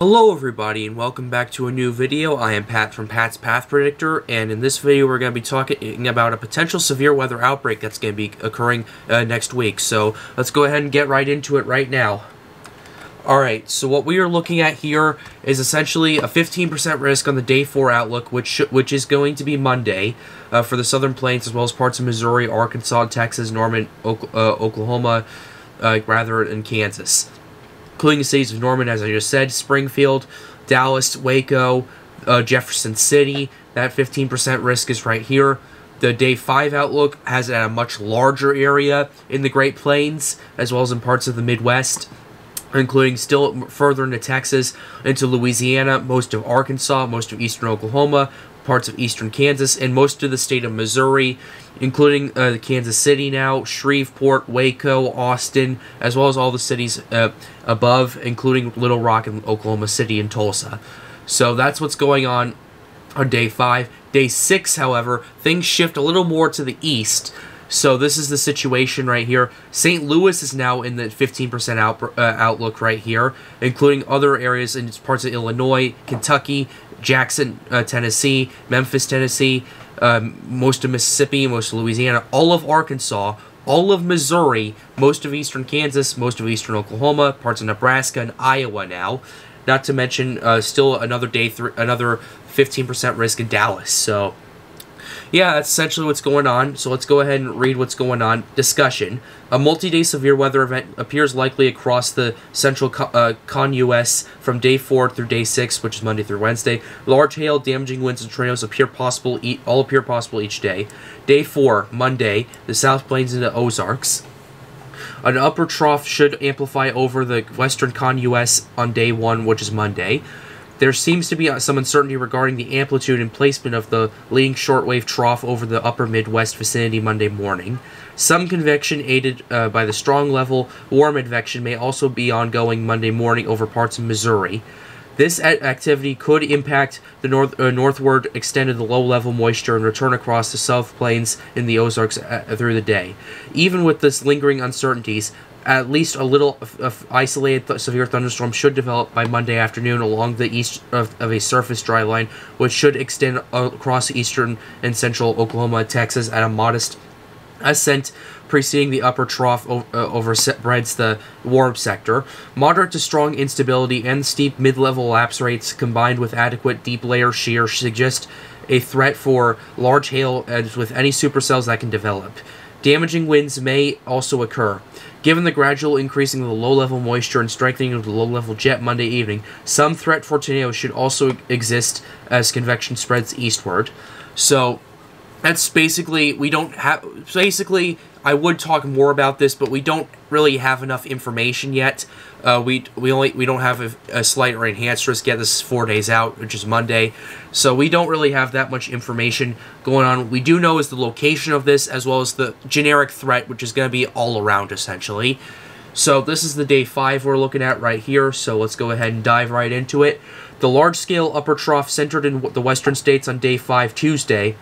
Hello everybody and welcome back to a new video. I am Pat from Pat's Path Predictor, and in this video we're going to be talking about a potential severe weather outbreak that's going to be occurring next week. So let's go ahead and get right into it right now. Alright, so what we are looking at here is essentially a 15% risk on the Day 4 outlook, which is going to be Monday for the Southern Plains, as well as parts of Missouri, Arkansas, Texas, Norman, Oklahoma, and Kansas. Including the cities of Norman, as I just said, Springfield, Dallas, Waco, Jefferson City. That 15% risk is right here. The Day 5 outlook has it at a much larger area in the Great Plains, as well as in parts of the Midwest, including still further into Texas, into Louisiana, most of Arkansas, most of eastern Oklahoma, parts of eastern Kansas, and most of the state of Missouri, including Kansas City now, Shreveport, Waco, Austin, as well as all the cities above, including Little Rock and Oklahoma City and Tulsa. So that's what's going on Day 5. Day 6, however, things shift a little more to the east. So this is the situation right here. St. Louis is now in the 15% outlook right here, including other areas in parts of Illinois, Kentucky, Jackson, Tennessee, Memphis, Tennessee, most of Mississippi, most of Louisiana, all of Arkansas, all of Missouri, most of eastern Kansas, most of eastern Oklahoma, parts of Nebraska and Iowa now. Not to mention still another another 15% risk in Dallas. So yeah, that's essentially what's going on, so let's go ahead and read what's going on. Discussion. A multi-day severe weather event appears likely across the central U.S. from Day 4 through Day 6, which is Monday through Wednesday. Large hail, damaging winds, and tornadoes appear possible, all appear possible each day. Day 4, Monday, the South Plains and the Ozarks. An upper trough should amplify over the western U.S. on Day 1, which is Monday. There seems to be some uncertainty regarding the amplitude and placement of the leading shortwave trough over the upper Midwest vicinity Monday morning. Some convection aided by the strong level warm advection may also be ongoing Monday morning over parts of Missouri. This activity could impact the northward extent of the low-level moisture and return across the South Plains in the Ozarks through the day. Even with this lingering uncertainties, at least a little isolated severe thunderstorm should develop by Monday afternoon along the east of a surface dry line, which should extend across eastern and central Oklahoma, Texas at a modest ascent preceding the upper trough overspreads the warm sector. Moderate to strong instability and steep mid-level lapse rates combined with adequate deep layer shear suggest a threat for large hail as with any supercells that can develop. Damaging winds may also occur. Given the gradual increasing of the low-level moisture and strengthening of the low-level jet Monday evening, some threat for tornadoes should also exist as convection spreads eastward. So that's basically, we don't have, basically, I would talk more about this, but we don't really have enough information yet. We don't have a slight or enhanced risk yet. This is 4 days out, which is Monday. So we don't really have that much information going on. What we do know is the location of this, as well as the generic threat, which is going to be all around, essentially. So this is the Day 5 we're looking at right here, so let's go ahead and dive right into it. The large-scale upper trough centered in the western states on Day 5, Tuesday,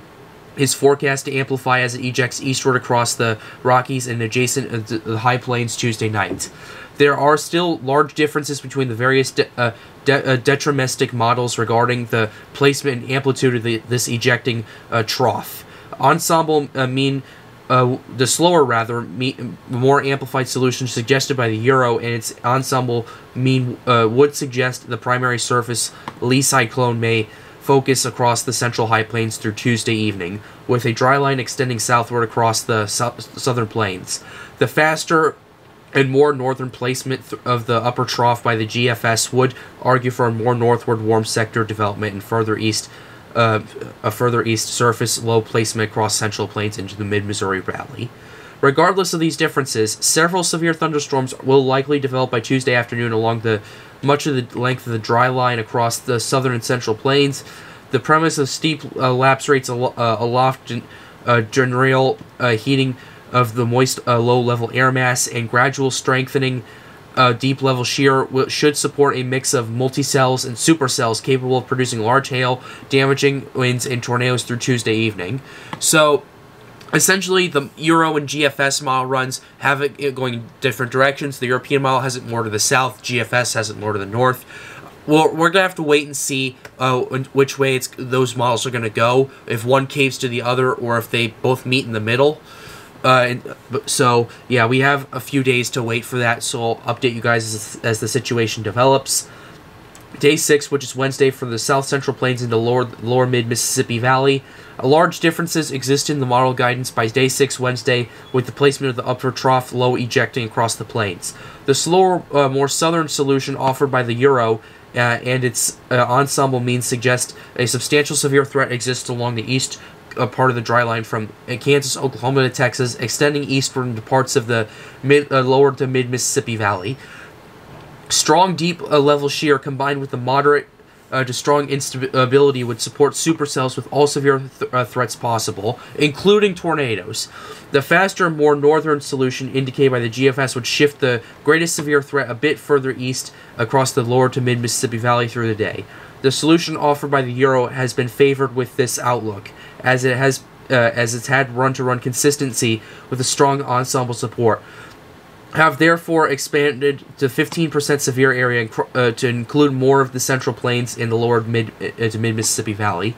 is forecast to amplify as it ejects eastward across the Rockies and adjacent the high plains Tuesday night. There are still large differences between the various deterministic models regarding the placement and amplitude of this ejecting trough. Ensemble mean the slower, more amplified solution suggested by the Euro and its ensemble mean would suggest the primary surface Lee cyclone may focus across the central high plains through Tuesday evening, with a dry line extending southward across the southern plains. The faster and more northern placement of the upper trough by the GFS would argue for a more northward warm sector development and further east, a further east surface low placement across central plains into the mid-Missouri valley. Regardless of these differences, several severe thunderstorms will likely develop by Tuesday afternoon along much of the length of the dry line across the southern and central plains. The premise of steep lapse rates aloft and general heating of the moist low-level air mass and gradual strengthening deep-level shear should support a mix of multicells and supercells capable of producing large hail, damaging winds, and tornadoes through Tuesday evening. So essentially, the Euro and GFS model runs have it going different directions. The European model has it more to the south. GFS has it more to the north. we're gonna have to wait and see which way those models are gonna go. If one caves to the other, or if they both meet in the middle. So yeah, we have a few days to wait for that. So I'll update you guys as the situation develops. Day 6, which is Wednesday, from the South Central Plains into lower mid-Mississippi Valley. Large differences exist in the model guidance by Day 6, Wednesday, with the placement of the upper trough low ejecting across the plains. The slower, more southern solution offered by the Euro and its ensemble means suggest a substantial severe threat exists along the east part of the dry line from Kansas, Oklahoma to Texas, extending eastward into parts of the lower to mid-Mississippi Valley. Strong deep level shear combined with the moderate to strong instability would support supercells with all severe threats possible, including tornadoes. The faster, more northern solution indicated by the GFS would shift the greatest severe threat a bit further east across the lower to mid-Mississippi Valley through the day. The solution offered by the Euro has been favored with this outlook, as it has had run-to-run consistency with a strong ensemble support. Have therefore expanded to 15% severe area to include more of the Central Plains and the lower to mid-Mississippi Valley.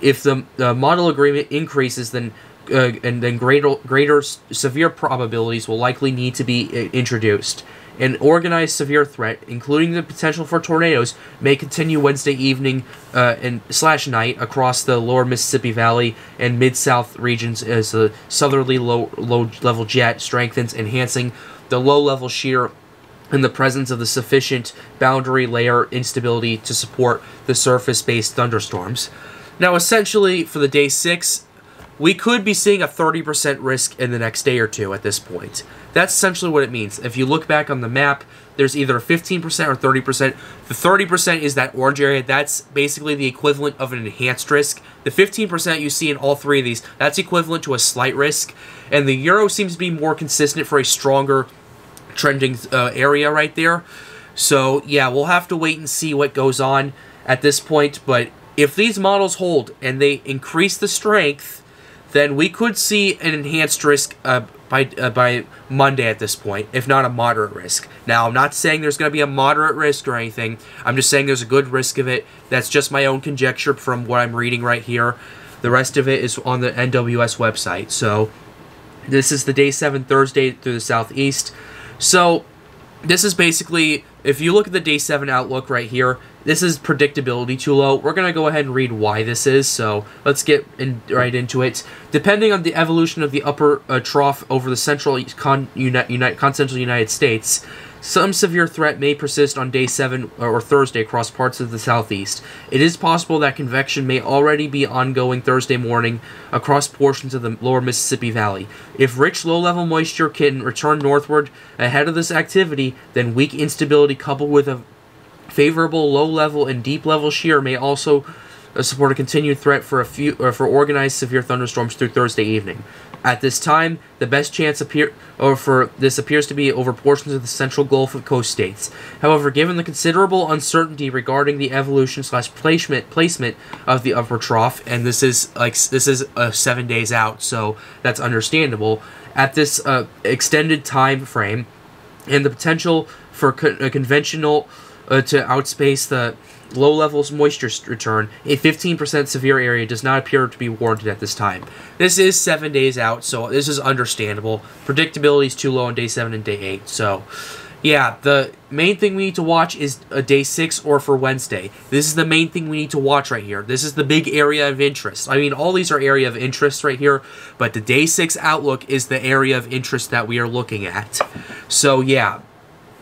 If the model agreement increases, then greater severe probabilities will likely need to be introduced. An organized severe threat, including the potential for tornadoes, may continue Wednesday evening /night across the lower Mississippi Valley and mid-South regions as the southerly low-level jet strengthens, enhancing the low-level shear and the presence of the sufficient boundary layer instability to support the surface-based thunderstorms. Now, essentially, for the Day 6, we could be seeing a 30% risk in the next day or two at this point. That's essentially what it means. If you look back on the map, there's either a 15% or 30%. The 30% is that orange area. That's basically the equivalent of an enhanced risk. The 15% you see in all three of these, that's equivalent to a slight risk. And the Euro seems to be more consistent for a stronger trending area right there. So, yeah, we'll have to wait and see what goes on at this point. But if these models hold and they increase the strength, then we could see an enhanced risk by Monday at this point, if not a moderate risk. Now, I'm not saying there's going to be a moderate risk or anything. I'm just saying there's a good risk of it. That's just my own conjecture from what I'm reading right here. The rest of it is on the NWS website. So this is the Day 7 Thursday through the southeast. So this is basically, if you look at the Day 7 outlook right here, this is predictability too low. We're going to go ahead and read why this is, so let's get right into it. Depending on the evolution of the upper trough over the central continental United States, some severe threat may persist on Day 7 or Thursday across parts of the southeast. It is possible that convection may already be ongoing Thursday morning across portions of the lower Mississippi Valley. If rich low-level moisture can return northward ahead of this activity, then weak instability coupled with a favorable low-level and deep-level shear may also support a continued threat for organized severe thunderstorms through Thursday evening. At this time, the best chance appears to be over portions of the central Gulf of Coast states. However, given the considerable uncertainty regarding the evolution / placement of the upper trough, and this is like 7 days out, so that's understandable. At this extended time frame, and the potential for conventional to outspace the low-level moisture return, a 15% severe area does not appear to be warranted at this time. This is 7 days out, so this is understandable. Predictability is too low on Day 7 and Day 8, so yeah, the main thing we need to watch is Day 6 or for Wednesday. This is the main thing we need to watch right here. This is the big area of interest. I mean, all these are area of interest right here, but the Day 6 outlook is the area of interest that we are looking at. So yeah,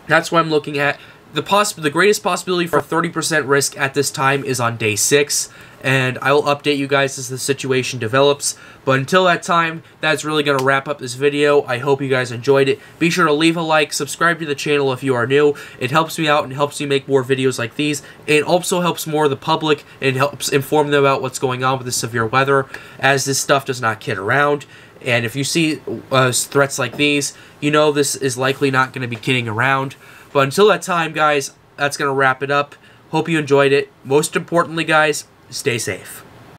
that's what I'm looking at. The greatest possibility for 30% risk at this time is on Day 6, and I will update you guys as the situation develops. But until that time, that's really going to wrap up this video. I hope you guys enjoyed it. Be sure to leave a like, subscribe to the channel if you are new. It helps me out and helps me make more videos like these. It also helps more the public and helps inform them about what's going on with the severe weather, as this stuff does not kid around. And if you see threats like these, you know this is likely not going to be kidding around. But until that time, guys, that's going to wrap it up. Hope you enjoyed it. Most importantly, guys, stay safe.